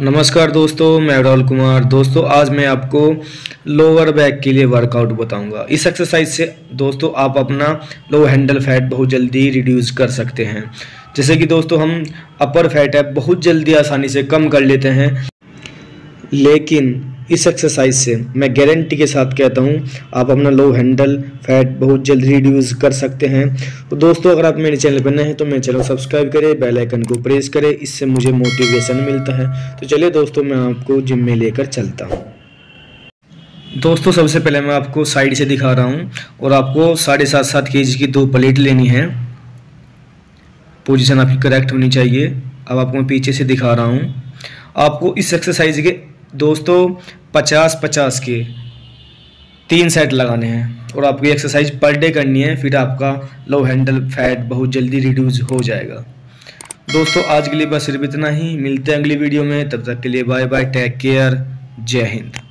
नमस्कार दोस्तों, मैं राहुल कुमार। दोस्तों, आज मैं आपको लोअर बैक के लिए वर्कआउट बताऊंगा। इस एक्सरसाइज से दोस्तों आप अपना लो हैंडल फैट बहुत जल्दी रिड्यूस कर सकते हैं। जैसे कि दोस्तों हम अपर फैट है बहुत जल्दी आसानी से कम कर लेते हैं, लेकिन इस एक्सरसाइज से मैं गारंटी के साथ कहता हूँ आप अपना लो हैंडल फैट बहुत जल्दी रिड्यूस कर सकते हैं। तो दोस्तों, अगर आप मेरे चैनल पर नए हैं तो मेरे चैनल को सब्सक्राइब करें, बेल आइकन को प्रेस करें, इससे मुझे मोटिवेशन मिलता है। तो चलिए दोस्तों, मैं आपको जिम में लेकर चलता हूँ। दोस्तों, सबसे पहले मैं आपको साइड से दिखा रहा हूँ और आपको 7.5 kg की 2 प्लेट लेनी है। पोजिशन आपकी करेक्ट होनी चाहिए। अब आपको मैं पीछे से दिखा रहा हूँ। आपको इस एक्सरसाइज के दोस्तों 50-50 के 3 सेट लगाने हैं और आपकी एक्सरसाइज पर डे करनी है, फिर आपका लो हैंडल फैट बहुत जल्दी रिड्यूस हो जाएगा। दोस्तों, आज के लिए बस सिर्फ इतना ही। मिलते हैं अगली वीडियो में, तब तक के लिए बाय बाय, टेक केयर, जय हिंद।